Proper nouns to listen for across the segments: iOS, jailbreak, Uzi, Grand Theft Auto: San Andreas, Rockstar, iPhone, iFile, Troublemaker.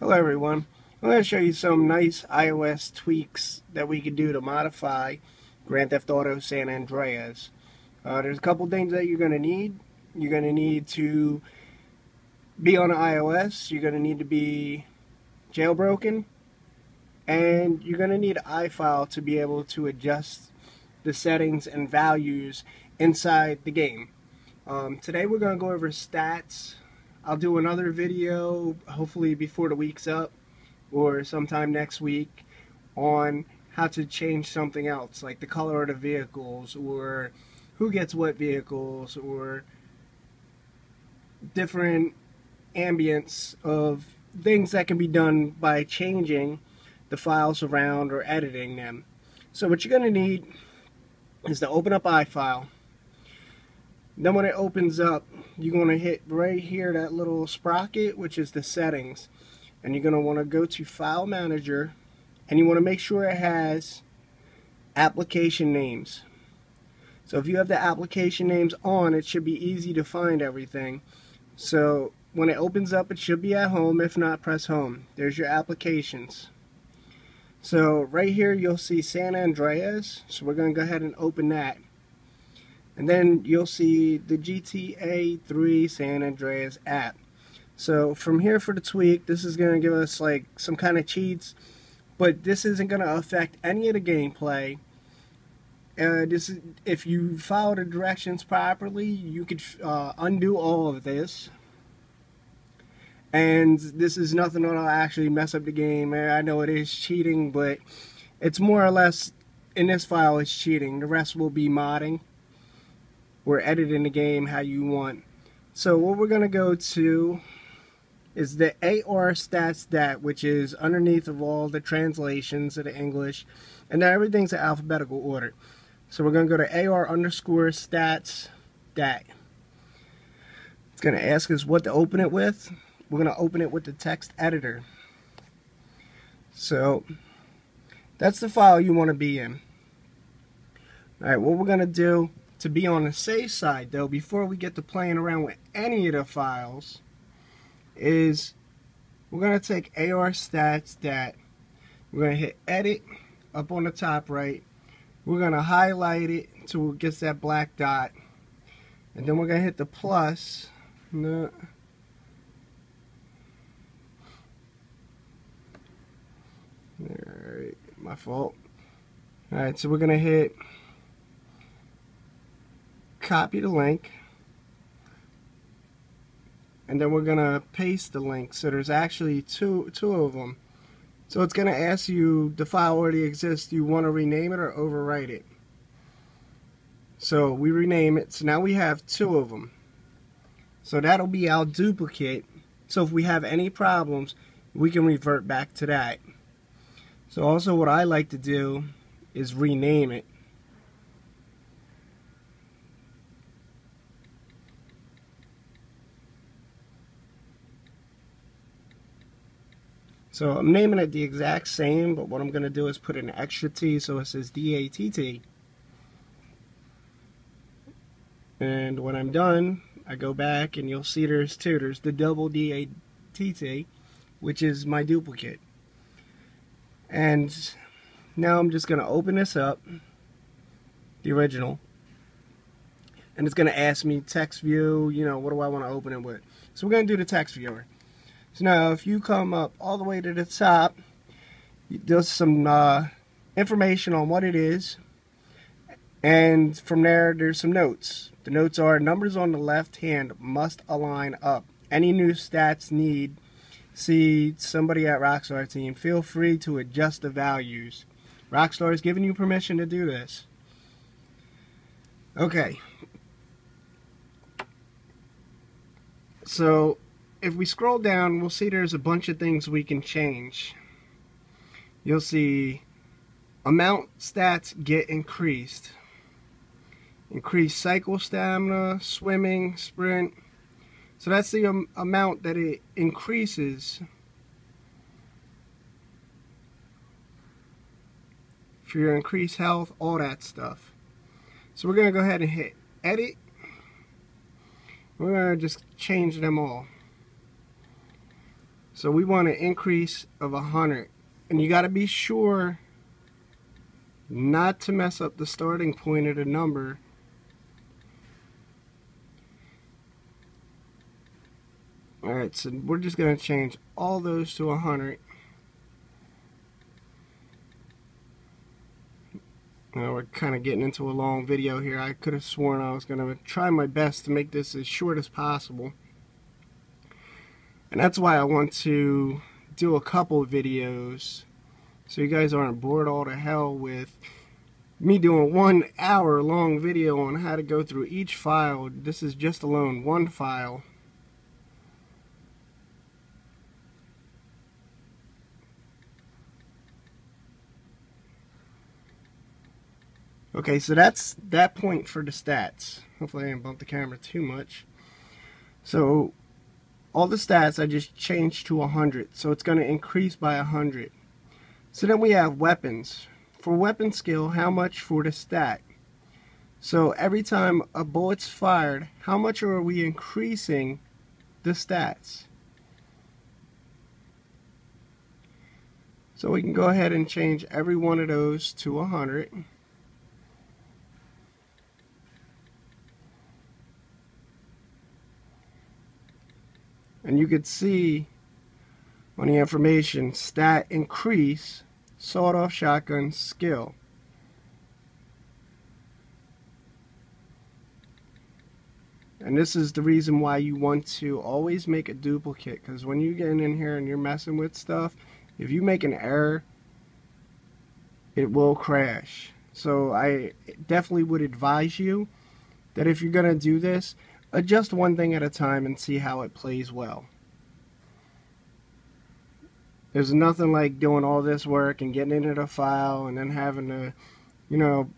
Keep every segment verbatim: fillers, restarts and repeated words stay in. Hello everyone, I'm going to show you some nice iOS tweaks that we can do to modify Grand Theft Auto San Andreas. Uh, there's a couple things that you're going to need. You're going to need to be on iOS, you're going to need to be jailbroken, and you're going to need iFile to be able to adjust the settings and values inside the game. Um, today we're going to go over stats. I'll do another video, hopefully before the week's up, or sometime next week, on how to change something else, like the color of the vehicles, or who gets what vehicles, or different ambience of things that can be done by changing the files around or editing them. So what you're going to need is to open up iFile. Then when it opens up, you're going to hit right here that little sprocket, which is the settings, and you're going to want to go to File Manager, and you want to make sure it has application names. So if you have the application names on, it should be easy to find everything. So when it opens up, it should be at home. If not, press home. There's your applications. So right here you'll see San Andreas, so we're going to go ahead and open that. And then you'll see the G T A three San Andreas app. So from here for the tweak, this is going to give us like some kind of cheats, but this isn't going to affect any of the gameplay. Uh, this is, if you follow the directions properly, you could uh, undo all of this. And this is nothing that'll actually mess up the game. I know it is cheating, but it's more or less, in this file it's cheating. The rest will be modding. We're editing the game how you want. So what we're going to go to is the A R stats dot dat, which is underneath of all the translations of the English, and now everything's in alphabetical order. So we're going to go to A R underscore stats dot dat. It's going to ask us what to open it with. We're going to open it with the text editor. So that's the file you want to be in. Alright, what we're going to do, to be on the safe side though, before we get to playing around with any of the files, is we're going to take A R stats dot dat, we're going to hit edit up on the top right, we're going to highlight it until it gets that black dot, and then we're going to hit the plus, no. Alright, my fault. Alright, so we're going to hit copy the link, and then we're gonna paste the link. So there's actually two two of them. So it's gonna ask you, the file already exists, do you want to rename it or overwrite it? So we rename it. So now we have two of them, so that'll be our duplicate. So if we have any problems, we can revert back to that. So also what I like to do is rename it. So I'm naming it the exact same, but what I'm going to do is put an extra T, so it says D A T T. And when I'm done, I go back and you'll see there's two. There's the double D A T T, which is my duplicate. And now I'm just going to open this up, the original. And it's going to ask me text view, you know, what do I want to open it with? So we're going to do the text viewer. So now if you come up all the way to the top, there's some uh, information on what it is, and from there there's some notes. The notes are, numbers on the left hand must align up. Any new stats need see somebody at Rockstar team. Feel free to adjust the values. Rockstar is giving you permission to do this. Okay. So if we scroll down, we'll see there's a bunch of things we can change. You'll see amount stats get increased, increased cycle stamina, swimming, sprint. So that's the um, amount that it increases for your increased health, all that stuff. So we're going to go ahead and hit edit. We're going to just change them all. So we want an increase of one hundred. And you got to be sure not to mess up the starting point of the number. Alright, so we're just going to change all those to one hundred. Now we're kind of getting into a long video here. I could have sworn I was going to try my best to make this as short as possible. And that's why I want to do a couple videos, so you guys aren't bored all to hell with me doing one hour long video on how to go through each file. This is just alone one file. Okay, so that's that point for the stats. Hopefully I didn't bump the camera too much. So all the stats I just changed to one hundred, so it's going to increase by one hundred. So then we have weapons. For weapon skill, how much for the stat? So every time a bullet's fired, how much are we increasing the stats? So we can go ahead and change every one of those to one hundred. And you could see on the information, stat increase, sawed-off shotgun skill. And this is the reason why you want to always make a duplicate, because when you get in here and you're messing with stuff, if you make an error, it will crash. So I definitely would advise you that if you're going to do this, adjust one thing at a time and see how it plays well. There's nothing like doing all this work and getting into the file and then having to, you know,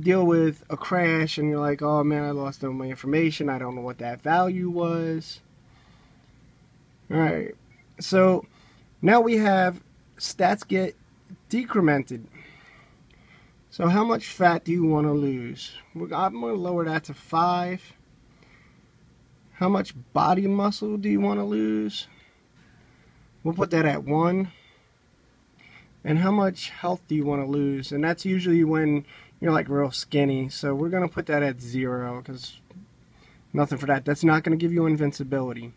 deal with a crash and you're like, oh man, I lost all my information. I don't know what that value was. Alright, so now we have stats get decremented. So how much fat do you want to lose? I'm going to lower that to five. How much body muscle do you want to lose? We'll put that at one. And how much health do you want to lose? And that's usually when you're like real skinny. So we're going to put that at zero because nothing for that. That's not going to give you invincibility.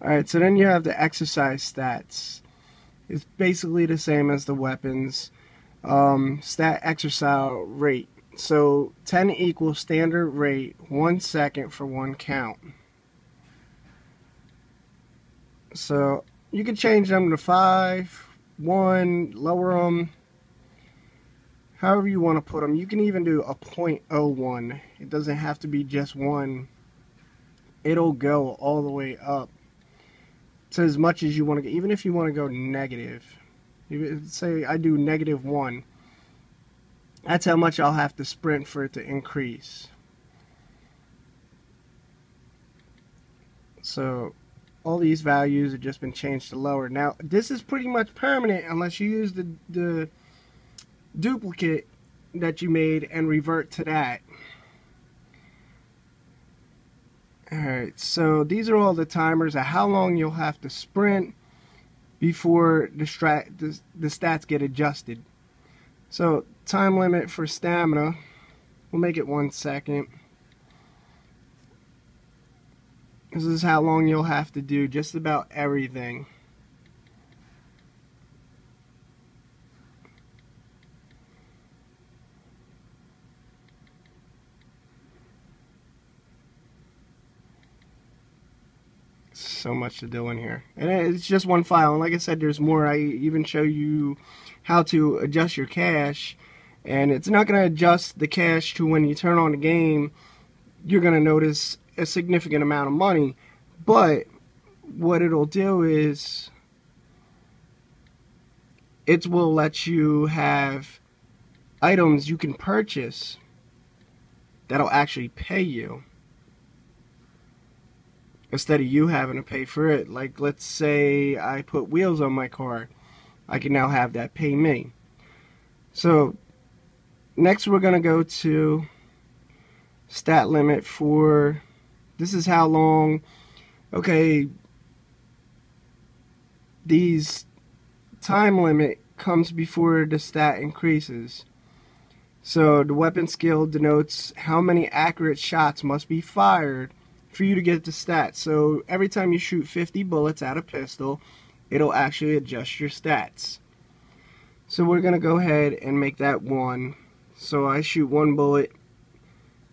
Alright, so then you have the exercise stats. It's basically the same as the weapons. Um, stat exercise rate. So ten equals standard rate, one second for one count. So you can change them to five, one, lower them, however you want to put them. You can even do a point zero one. It doesn't have to be just one. It'll go all the way up to as much as you want to get, even if you want to go negative. Say I do negative one. That's how much I'll have to sprint for it to increase. So all these values have just been changed to lower. Now this is pretty much permanent unless you use the, the duplicate that you made and revert to that. Alright, so these are all the timers of how long you'll have to sprint before the, strat, the, the stats get adjusted. So time limit for stamina, we'll make it one second. This is how long you'll have to do just about everything. So much to do in here, and it's just one file, and like I said, there's more. I even show you how to adjust your cache, and it's not going to adjust the cache to when you turn on the game you're going to notice a significant amount of money, but what it'll do is it will let you have items you can purchase that'll actually pay you instead of you having to pay for it. Like, let's say I put wheels on my car, I can now have that pay me. So next we're going to go to stat limit for, this is how long, okay, these time limit comes before the stat increases. So the weapon skill denotes how many accurate shots must be fired for you to get the stat. So every time you shoot fifty bullets out of pistol, it'll actually adjust your stats. So we're gonna go ahead and make that one. So I shoot one bullet,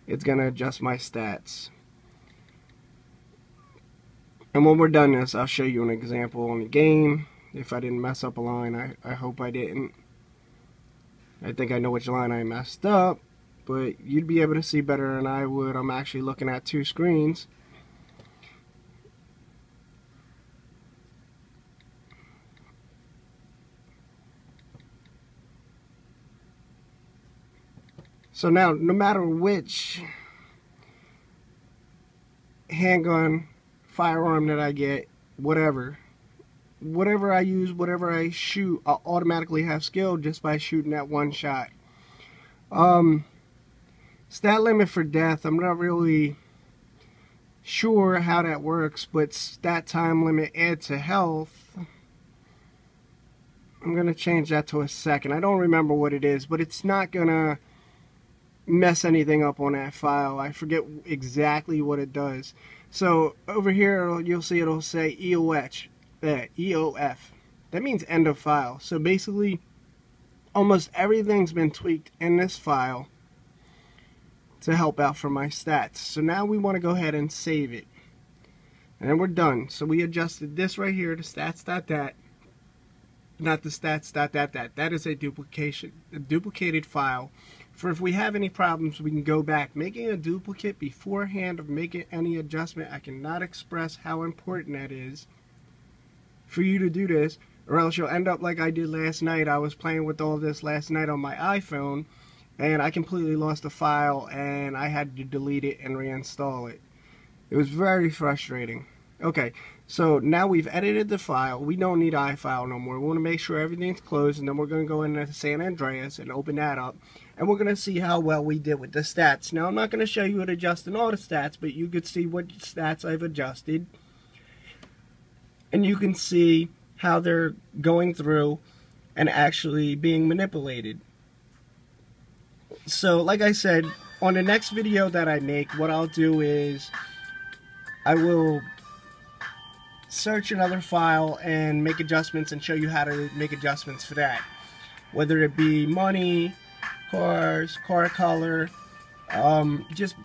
it's gonna adjust my stats. And when we're done this, I'll show you an example on the game. If I didn't mess up a line, I, I hope I didn't. I think I know which line I messed up, but you'd be able to see better than I would. I'm actually looking at two screens. So now, no matter which handgun, firearm that I get, whatever, whatever I use, whatever I shoot, I'll automatically have skill just by shooting that one shot. Um, stat limit for death, I'm not really sure how that works, but stat time limit add to health, I'm going to change that to a second. I don't remember what it is, but it's not going to mess anything up on that file. I forget exactly what it does. So over here you'll see it'll say E O F, that means end of file. So basically almost everything's been tweaked in this file to help out for my stats. So now we want to go ahead and save it, and then we're done. So we adjusted this right here to stats dot dat, not the stats dot dat dot. That is a duplication, a duplicated file. For if we have any problems, we can go back. Making a duplicate beforehand of making any adjustment, I cannot express how important that is for you to do this, or else you'll end up like I did last night. I was playing with all this last night on my iPhone, and I completely lost the file, and I had to delete it and reinstall it. It was very frustrating. Okay, so now we've edited the file. We don't need iFile no more. We want to make sure everything's closed, and then we're going to go into San Andreas and open that up, and we're going to see how well we did with the stats. Now, I'm not going to show you it adjusting all the stats, but you could see what stats I've adjusted, and you can see how they're going through and actually being manipulated. So, like I said, on the next video that I make, what I'll do is I will search another file and make adjustments and show you how to make adjustments for that, whether it be money, cars, car color, um, just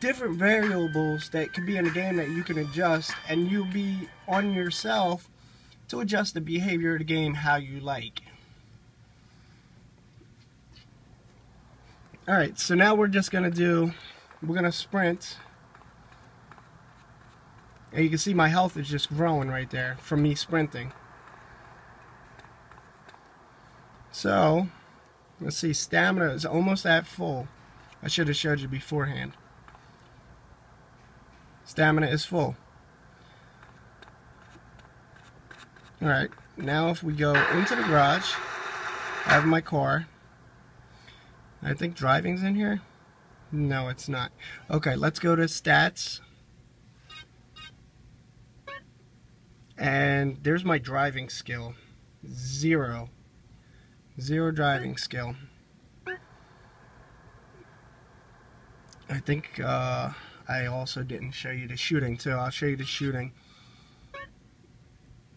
different variables that could be in a game that you can adjust, and you'll be on yourself to adjust the behavior of the game how you like. Alright, so now we're just gonna do we're gonna sprint. And you can see my health is just growing right there from me sprinting. So, let's see, stamina is almost at full. I should have showed you beforehand. Stamina is full. Alright, now if we go into the garage, I have my car. I think driving's in here? No, it's not. Okay, let's go to stats. And there's my driving skill. Zero. Zero driving skill. I think uh, I also didn't show you the shooting too. I'll show you the shooting.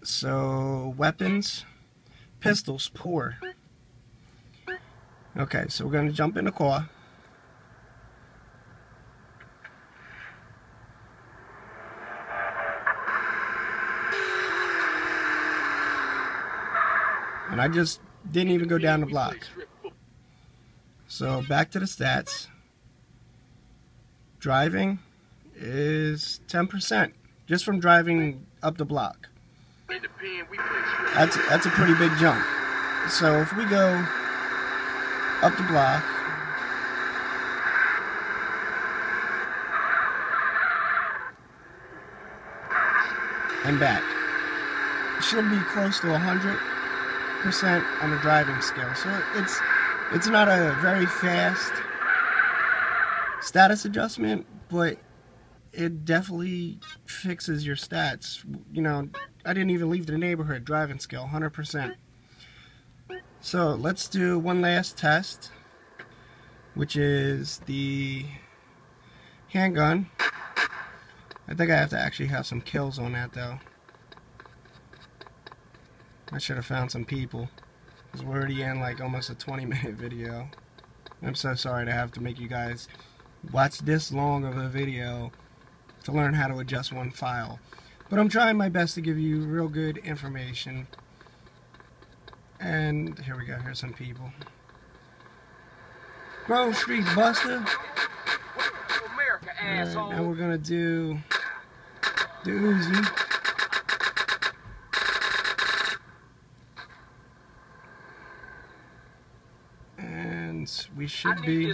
So, weapons. Pistols, poor. Okay, so we're going to jump in the car. And I just didn't even go down the block. So back to the stats. Driving is ten percent just from driving up the block. That's that's a pretty big jump. So if we go up the block, and back, should be close to one hundred. Percent on the driving skill, so it's it's not a very fast status adjustment, but it definitely fixes your stats. You know, I didn't even leave the neighborhood. Driving skill, one hundred percent. So let's do one last test, which is the handgun. I think I have to actually have some kills on that though. I should have found some people, because we're already in like almost a twenty minute video. I'm so sorry to have to make you guys watch this long of a video to learn how to adjust one file. But I'm trying my best to give you real good information. And here we go, here's some people. Grove Street Buster. Right, now we're gonna do the Uzi. And we should be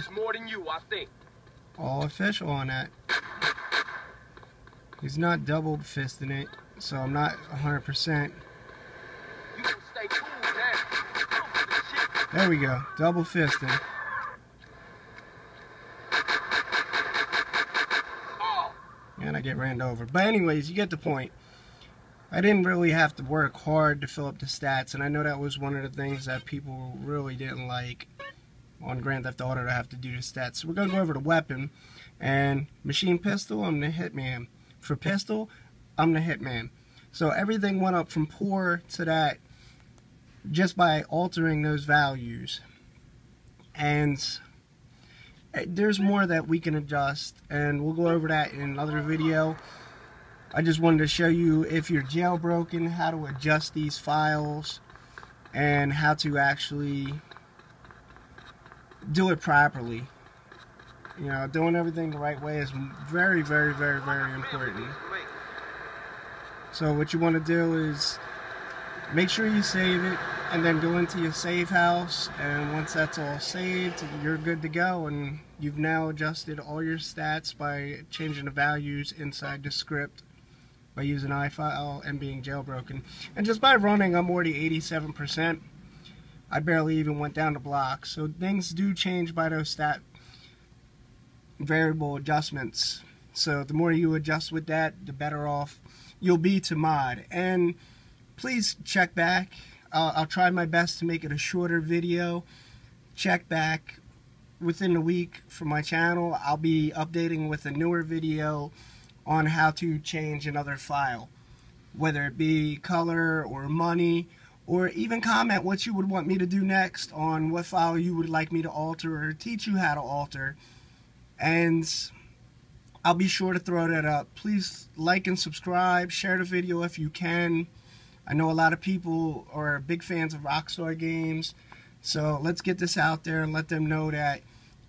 all official on that. He's not double fisting it, so I'm not one hundred percent. There we go, double fisting. And I get ran over. But anyways, you get the point. I didn't really have to work hard to fill up the stats, and I know that was one of the things that people really didn't like on Grand Theft Auto, to have to do the stats. So we're going to go over to weapon, and machine pistol, I'm the hitman. For pistol, I'm the hitman. So everything went up from poor to that just by altering those values. And there's more that we can adjust, and we'll go over that in another video. I just wanted to show you, if you're jailbroken, how to adjust these files and how to actually do it properly. You know, doing everything the right way is very, very, very, very important. So what you want to do is make sure you save it, and then go into your save house, and once that's all saved, you're good to go, and you've now adjusted all your stats by changing the values inside the script by using iFile and being jailbroken. And just by running, I'm already eighty-seven percent. I barely even went down the block, so things do change by those stat variable adjustments. So the more you adjust with that, the better off you'll be to mod. And please check back. I'll, I'll try my best to make it a shorter video. Check back within the week for my channel. I'll be updating with a newer video on how to change another file, whether it be color or money, or even comment what you would want me to do next on what file you would like me to alter, or teach you how to alter. And I'll be sure to throw that up. Please like and subscribe, share the video if you can. I know a lot of people are big fans of Rockstar games, so let's get this out there and let them know that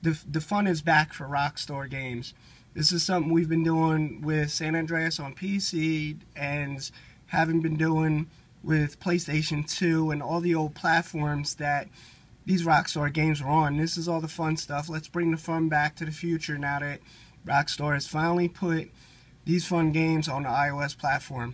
the, the fun is back for Rockstar games. This is something we've been doing with San Andreas on P C, and having been doing with PlayStation two and all the old platforms that these Rockstar games are on. This is all the fun stuff. Let's bring the fun back to the future now that Rockstar has finally put these fun games on the iOS platform.